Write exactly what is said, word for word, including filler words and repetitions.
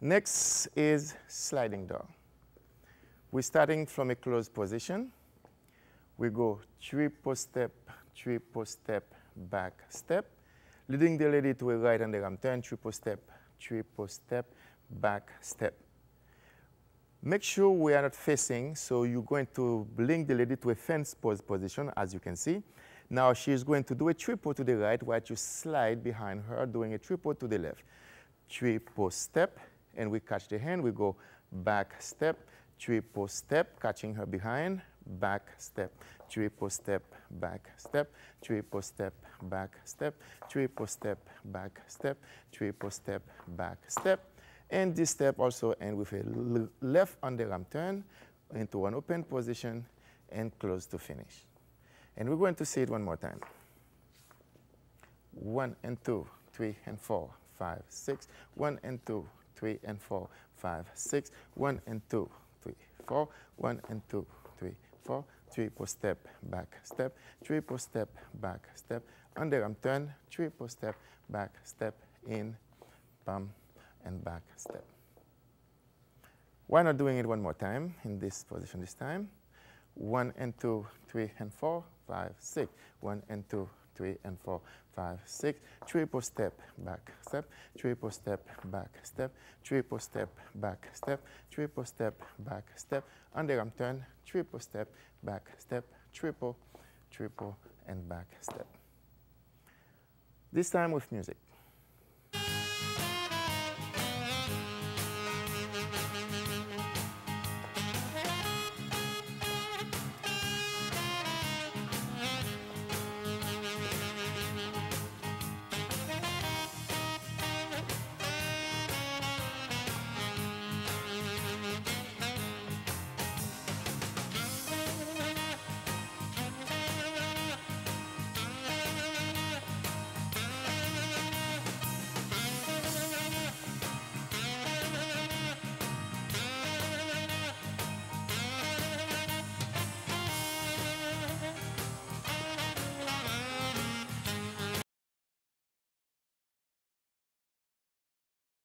Next is sliding door. We're starting from a closed position. We go triple step, triple step, back step, leading the lady to a right and the arm turn, triple step, triple step, back step. Make sure we are not facing, so you're going to bring the lady to a fence pose position, as you can see. Now she's going to do a triple to the right, while you slide behind her, doing a triple to the left. Triple step, and we catch the hand, we go back step, triple step, catching her behind, back step, triple step, back step, triple step, back step, triple step, back step, triple step, back step. And this step also end with a left underarm turn into an open position and close to finish. And we're going to see it one more time. One and two, three and four, five, six. One and two, three and four, five, six. One and two, three, four. One and two, three, four. Triple step, back step. Triple step, back step. Underarm turn, triple step, back step, in, palm, and back step. Why not doing it one more time in this position this time? One and two, three and four, five, six. One and two, three and four, five, six. Triple step, back step. Triple step, back step. Triple step, back step. Triple step, back step. Underarm turn, triple step, back step. Triple, triple, and back step. This time with music.